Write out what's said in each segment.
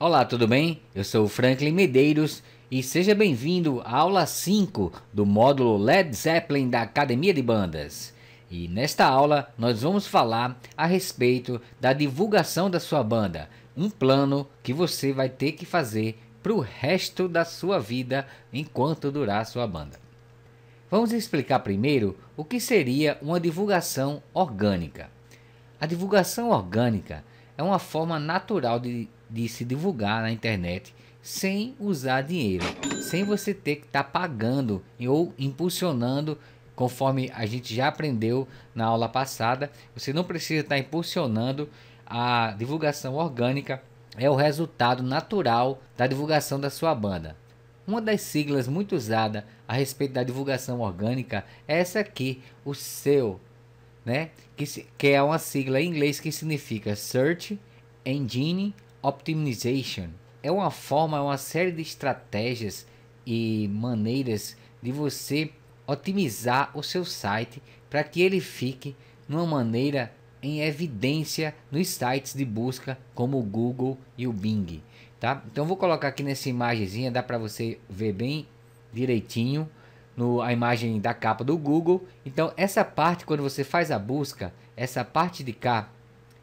Olá, tudo bem? Eu sou o Franklin Medeiros e seja bem-vindo à aula 5 do módulo Led Zeppelin da Academia de Bandas. E nesta aula nós vamos falar a respeito da divulgação da sua banda, um plano que você vai ter que fazer para o resto da sua vida enquanto durar a sua banda. Vamos explicar primeiro o que seria uma divulgação orgânica. A divulgação orgânica é uma forma natural de se divulgar na internet sem usar dinheiro, sem você ter que estar pagando ou impulsionando, conforme a gente já aprendeu na aula passada. Você não precisa estar impulsionando. A divulgação orgânica é o resultado natural da divulgação da sua banda. Uma das siglas muito usada a respeito da divulgação orgânica é essa aqui, o SEO, né? Que é uma sigla em inglês que significa Search Engine Optimization. É uma forma, uma série de estratégias e maneiras de você otimizar o seu site para que ele fique numa maneira em evidência nos sites de busca como o Google e o Bing, tá? Então vou colocar aqui nessa imagenzinha, dá para você ver bem direitinho a imagem da capa do Google. Então essa parte, quando você faz a busca, essa parte de cá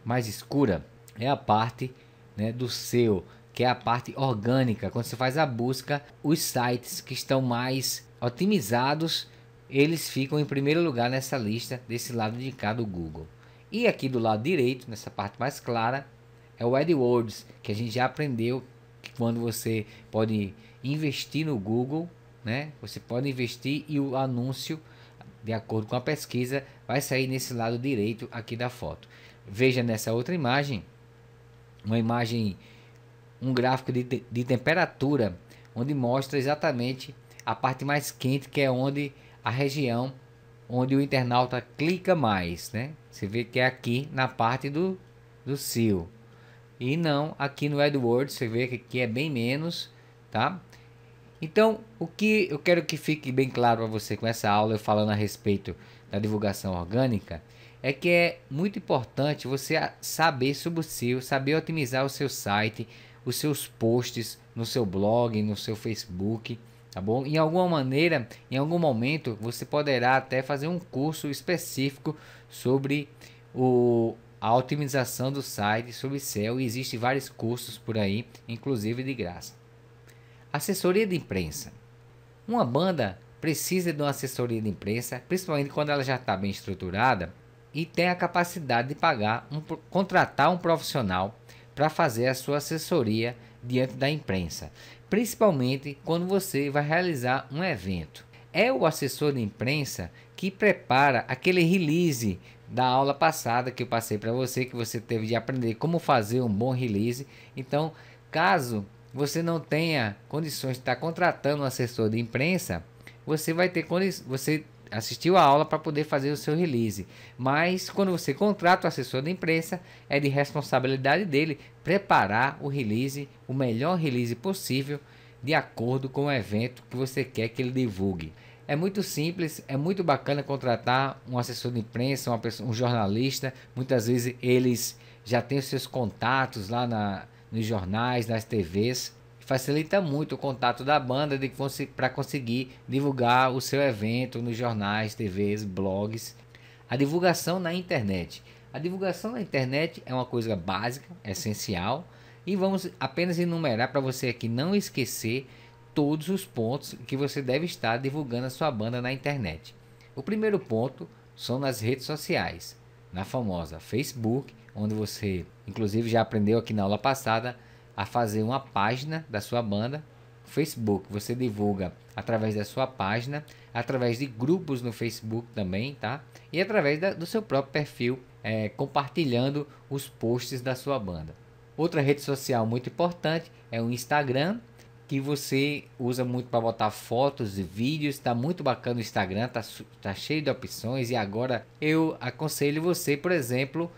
mais escura é a parte, né, do SEO, que é a parte orgânica. Quando você faz a busca, os sites que estão mais otimizados, eles ficam em primeiro lugar nessa lista desse lado de cá do Google. E aqui do lado direito, nessa parte mais clara, é o AdWords, que a gente já aprendeu que quando você pode investir no Google, né, você pode investir e o anúncio, de acordo com a pesquisa, vai sair nesse lado direito aqui da foto. Veja nessa outra imagem, uma imagem, um gráfico de temperatura, onde mostra exatamente a parte mais quente, que é onde a região onde o internauta clica mais, né? Você vê que é aqui na parte do SEO, e não aqui no AdWords. Você vê que aqui é bem menos, tá? Então o que eu quero que fique bem claro para você com essa aula, eu falando a respeito da divulgação orgânica, é que é muito importante você saber sobre o SEO, saber otimizar o seu site, os seus posts no seu blog, no seu Facebook, tá bom? Em alguma maneira, em algum momento, você poderá até fazer um curso específico sobre a otimização do site, sobre SEO. Existem vários cursos por aí, inclusive de graça. Assessoria de imprensa. Uma banda precisa de uma assessoria de imprensa, principalmente quando ela já está bem estruturada e tem a capacidade de pagar, contratar um profissional para fazer a sua assessoria diante da imprensa, principalmente quando você vai realizar um evento. É o assessor de imprensa que prepara aquele release da aula passada que eu passei para você, que você teve de aprender como fazer um bom release. Então, caso você não tenha condições de estar contratando um assessor de imprensa, você vai ter condições, você assistiu a aula para poder fazer o seu release. Mas quando você contrata o assessor de imprensa, é de responsabilidade dele preparar o release, o melhor release possível, de acordo com o evento que você quer que ele divulgue. É muito simples, é muito bacana contratar um assessor de imprensa, uma pessoa, um jornalista. Muitas vezes eles já têm os seus contatos lá nos jornais, nas TVs. Facilita muito o contato da banda para conseguir divulgar o seu evento nos jornais, TVs, blogs. A divulgação na internet. A divulgação na internet é uma coisa básica, essencial. E vamos apenas enumerar para você aqui não esquecer todos os pontos que você deve estar divulgando a sua banda na internet. O primeiro ponto são nas redes sociais. Na famosa Facebook, onde você inclusive já aprendeu aqui na aula passada a fazer uma página da sua banda. Facebook, você divulga através da sua página, através de grupos no Facebook também, tá? E através do seu próprio perfil, compartilhando os posts da sua banda. Outra rede social muito importante é o Instagram, que você usa muito para botar fotos e vídeos. Tá muito bacana o Instagram, tá cheio de opções. E agora eu aconselho você, por exemplo,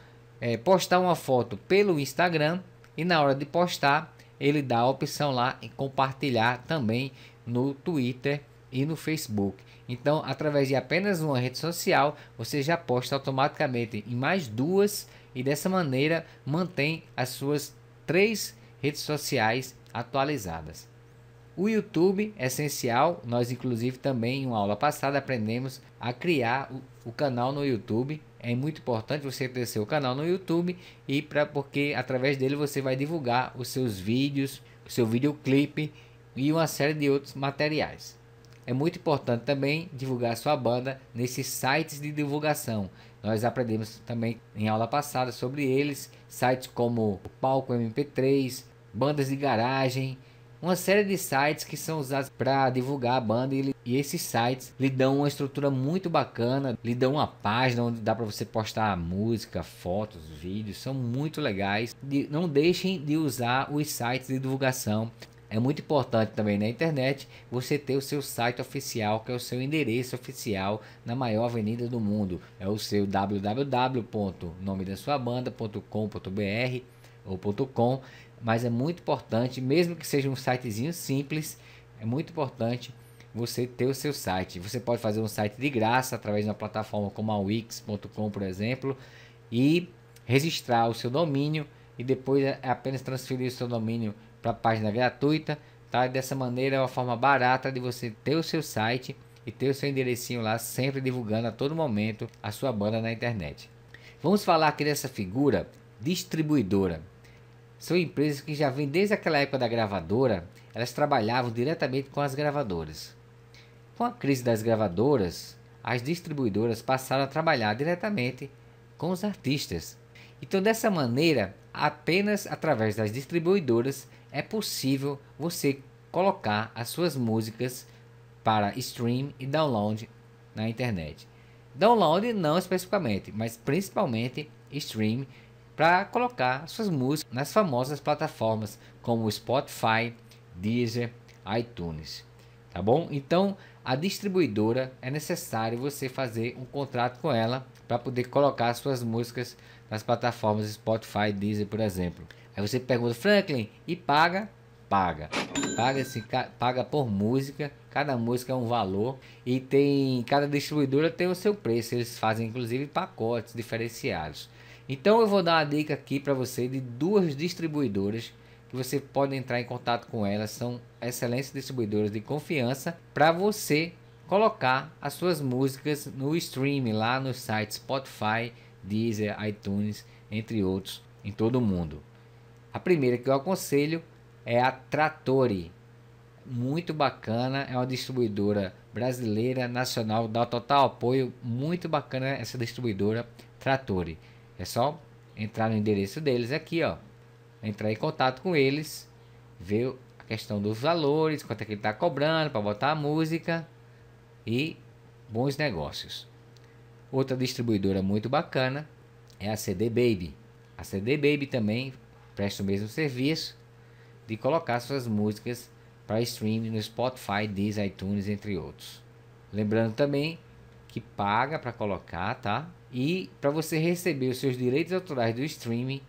postar uma foto pelo Instagram, e na hora de postar, ele dá a opção lá em compartilhar também no Twitter e no Facebook. Então, através de apenas uma rede social, você já posta automaticamente em mais duas, e dessa maneira mantém as suas três redes sociais atualizadas. O YouTube é essencial, nós inclusive também em uma aula passada aprendemos a criar o canal no YouTube. É muito importante você ter seu canal no YouTube porque através dele você vai divulgar os seus vídeos, o seu videoclipe e uma série de outros materiais. É muito importante também divulgar a sua banda nesses sites de divulgação. Nós aprendemos também em aula passada sobre eles, sites como o Palco MP3, Bandas de Garagem, uma série de sites que são usados para divulgar a banda, e esses sites lhe dão uma estrutura muito bacana, lhe dão uma página onde dá para você postar música, fotos, vídeos, são muito legais. Não deixem de usar os sites de divulgação. É muito importante também na internet você ter o seu site oficial, que é o seu endereço oficial na maior avenida do mundo. É o seu www.nomedasuabanda.com.br ou .com, mas é muito importante, mesmo que seja um sitezinho simples, é muito importante você ter o seu site. Você pode fazer um site de graça através de uma plataforma como a Wix.com, por exemplo, e registrar o seu domínio e depois é apenas transferir o seu domínio para a página gratuita, tá? Dessa maneira é uma forma barata de você ter o seu site e ter o seu enderecinho lá, sempre divulgando a todo momento a sua banda na internet. Vamos falar aqui dessa figura distribuidora. São empresas que já vêm desde aquela época da gravadora, elas trabalhavam diretamente com as gravadoras. Com a crise das gravadoras, as distribuidoras passaram a trabalhar diretamente com os artistas. Então, dessa maneira, apenas através das distribuidoras é possível você colocar as suas músicas para stream e download na internet. Download não especificamente, mas principalmente stream, para colocar suas músicas nas famosas plataformas como Spotify, Deezer, iTunes, tá bom? Então, a distribuidora é necessário você fazer um contrato com ela para poder colocar suas músicas nas plataformas Spotify, Deezer, por exemplo. Aí você pergunta, Franklin, e paga? Paga. Paga por música, cada música é um valor e tem, cada distribuidora tem o seu preço, eles fazem inclusive pacotes diferenciados. Então eu vou dar uma dica aqui para você de duas distribuidoras que você pode entrar em contato com elas, são excelentes distribuidoras de confiança para você colocar as suas músicas no stream lá no site Spotify, Deezer, iTunes, entre outros, em todo o mundo. A primeira que eu aconselho é a Tratore, muito bacana, é uma distribuidora brasileira, nacional, dá total apoio, muito bacana essa distribuidora Tratore. É só entrar no endereço deles aqui, ó, entrar em contato com eles, ver a questão dos valores, quanto é que ele está cobrando para botar a música e bons negócios. Outra distribuidora muito bacana é a CD Baby. A CD Baby também presta o mesmo serviço de colocar suas músicas para streaming no Spotify, Deezer, iTunes, entre outros. Lembrando também que paga para colocar, tá? E para você receber os seus direitos autorais do streaming,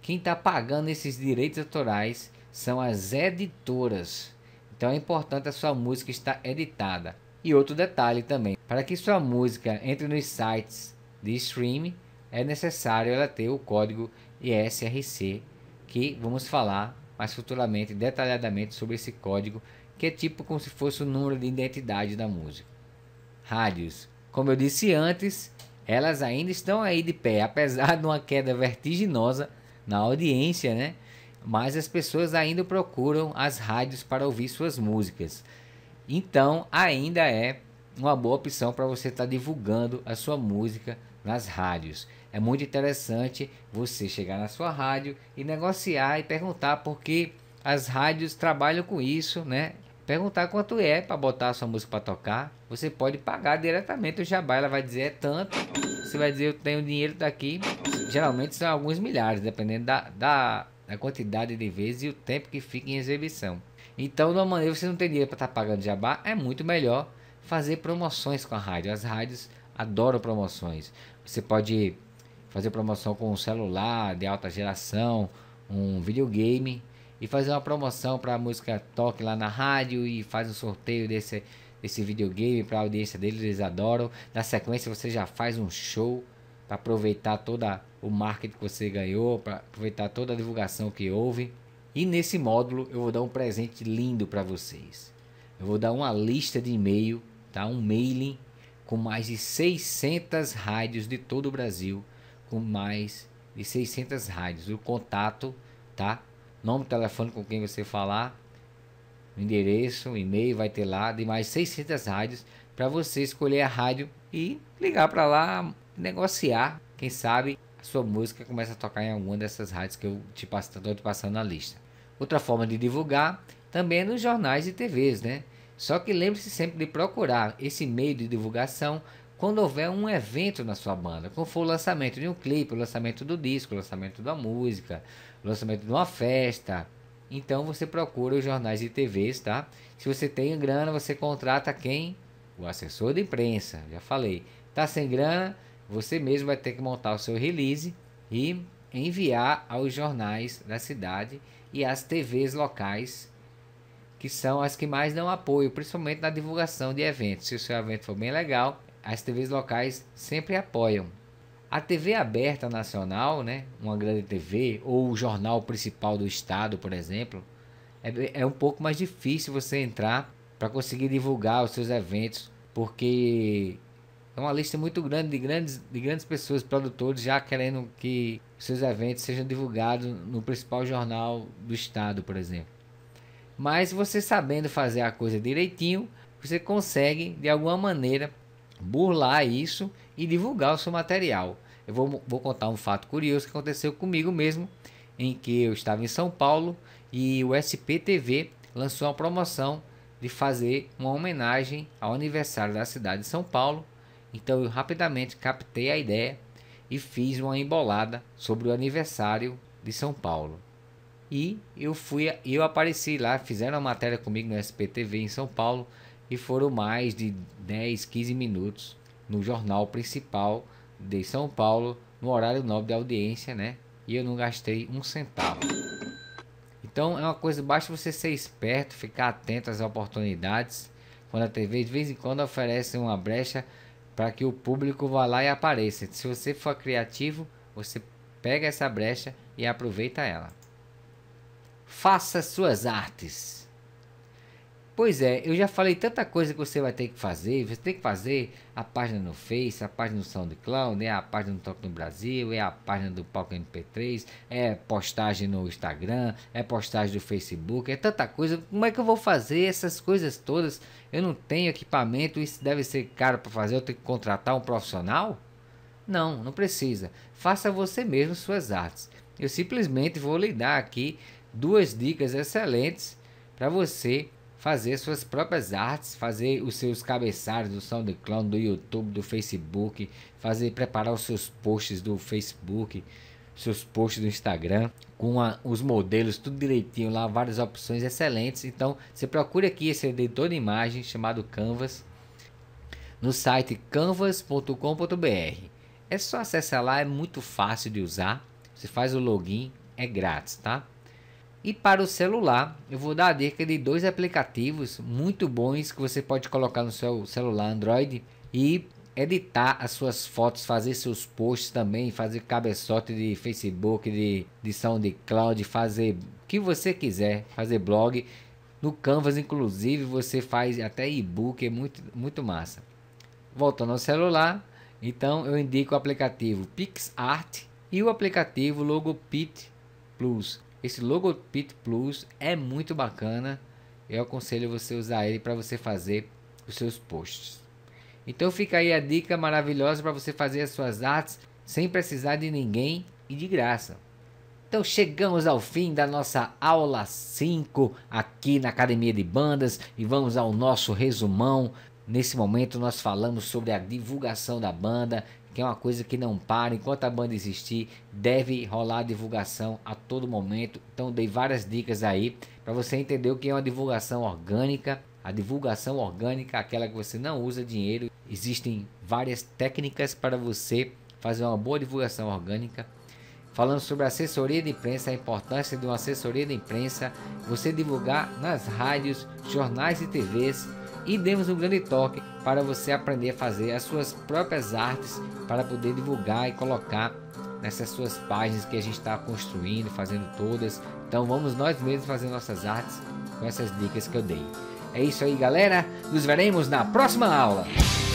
quem está pagando esses direitos autorais são as editoras. Então é importante a sua música estar editada. E outro detalhe também, para que sua música entre nos sites de streaming, é necessário ela ter o código ISRC, que vamos falar mais futuramente, detalhadamente sobre esse código, que é tipo como se fosse o número de identidade da música. Rádios, como eu disse antes, elas ainda estão aí de pé, apesar de uma queda vertiginosa na audiência, né? Mas as pessoas ainda procuram as rádios para ouvir suas músicas. Então, ainda é uma boa opção para você estar divulgando a sua música nas rádios. É muito interessante você chegar na sua rádio e negociar e perguntar, porque as rádios trabalham com isso, né? Perguntar quanto é para botar a sua música para tocar. Você pode pagar diretamente o jabá, ela vai dizer é tanto. Você vai dizer eu tenho dinheiro daqui. Geralmente são alguns milhares, dependendo da quantidade de vezes e o tempo que fica em exibição. Então, de uma maneira você não tem dinheiro para estar pagando jabá, é muito melhor fazer promoções com a rádio. As rádios adoram promoções. Você pode fazer promoção com um celular de alta geração, um videogame, e fazer uma promoção para a música toque lá na rádio e faz um sorteio desse videogame para a audiência deles, eles adoram. Na sequência você já faz um show para aproveitar todo o marketing que você ganhou, para aproveitar toda a divulgação que houve. E nesse módulo eu vou dar um presente lindo para vocês. Eu vou dar uma lista de e-mail, tá? Um mailing com mais de 600 rádios de todo o Brasil, com mais de 600 rádios. O contato, tá? Nome, telefone com quem você falar, endereço, e-mail, vai ter lá de mais 600 rádios para você escolher a rádio e ligar para lá, negociar, quem sabe a sua música começa a tocar em alguma dessas rádios que eu estou te passando na lista. Outra forma de divulgar também é nos jornais e TVs, né? Só que lembre-se sempre de procurar esse meio de divulgação quando houver um evento na sua banda, como for o lançamento de um clipe, o lançamento do disco, o lançamento da música, o lançamento de uma festa. Então você procura os jornais e TVs, tá? Se você tem grana, você contrata quem? O assessor de imprensa, já falei. Tá sem grana? Você mesmo vai ter que montar o seu release e enviar aos jornais da cidade e às TVs locais, que são as que mais dão apoio, principalmente na divulgação de eventos. Se o seu evento for bem legal, as TVs locais sempre apoiam. A TV aberta nacional, né, uma grande TV, ou o jornal principal do estado, por exemplo, é um pouco mais difícil você entrar para conseguir divulgar os seus eventos, porque é uma lista muito grande de grandes pessoas, produtores, já querendo que seus eventos sejam divulgados no principal jornal do estado, por exemplo. Mas você sabendo fazer a coisa direitinho, você consegue de alguma maneira burlar isso e divulgar o seu material. Eu vou contar um fato curioso que aconteceu comigo mesmo, em que eu estava em São Paulo e o SPTV lançou uma promoção de fazer uma homenagem ao aniversário da cidade de São Paulo. Então eu rapidamente captei a ideia e fiz uma embolada sobre o aniversário de São Paulo. E eu apareci lá, fizeram uma matéria comigo no SPTV em São Paulo e foram mais de 10, 15 minutos no jornal principal de São Paulo, no horário nobre de audiência, né? E eu não gastei um centavo. Então é uma coisa, basta você ser esperto, ficar atento às oportunidades, quando a TV de vez em quando oferece uma brecha para que o público vá lá e apareça. Se você for criativo, você pega essa brecha e aproveita ela. Faça suas artes. Pois é, eu já falei tanta coisa que você vai ter que fazer. Você tem que fazer a página no Face, a página no SoundCloud, é a página no Top no Brasil, é a página do Palco MP3, é postagem no Instagram, é postagem do Facebook, é tanta coisa. Como é que eu vou fazer essas coisas todas? Eu não tenho equipamento, isso deve ser caro para fazer, eu tenho que contratar um profissional? Não, não precisa. Faça você mesmo suas artes. Eu simplesmente vou lhe dar aqui duas dicas excelentes para você fazer suas próprias artes, fazer os seus cabeçalhos do SoundCloud, do YouTube, do Facebook, preparar os seus posts do Facebook, seus posts do Instagram, com os modelos tudo direitinho lá, várias opções excelentes. Então você procura aqui esse editor de imagem chamado Canvas no site canvas.com.br. é só acessar lá, é muito fácil de usar, você faz o login, é grátis, tá? E para o celular, eu vou dar a dica de dois aplicativos muito bons que você pode colocar no seu celular Android e editar as suas fotos, fazer seus posts também, fazer cabeçote de Facebook, de SoundCloud, fazer o que você quiser, fazer blog. No Canvas, inclusive, você faz até e-book, é muito, muito massa. Voltando ao celular, então eu indico o aplicativo PixArt e o aplicativo Logopit Plus. Esse Logopit Plus é muito bacana. Eu aconselho você usar ele para você fazer os seus posts. Então fica aí a dica maravilhosa para você fazer as suas artes sem precisar de ninguém e de graça. Então chegamos ao fim da nossa aula 5 aqui na Academia de Bandas e vamos ao nosso resumão. Nesse momento nós falamos sobre a divulgação da banda, que é uma coisa que não para. Enquanto a banda existir, deve rolar a divulgação a todo momento. Então dei várias dicas aí para você entender o que é uma divulgação orgânica. A divulgação orgânica, aquela que você não usa dinheiro. Existem várias técnicas para você fazer uma boa divulgação orgânica. Falando sobre assessoria de imprensa, a importância de uma assessoria de imprensa, você divulgar nas rádios, jornais e TVs. E demos um grande toque para você aprender a fazer as suas próprias artes para poder divulgar e colocar nessas suas páginas que a gente está construindo, fazendo todas. Então vamos nós mesmos fazer nossas artes com essas dicas que eu dei. É isso aí, galera. Nos veremos na próxima aula.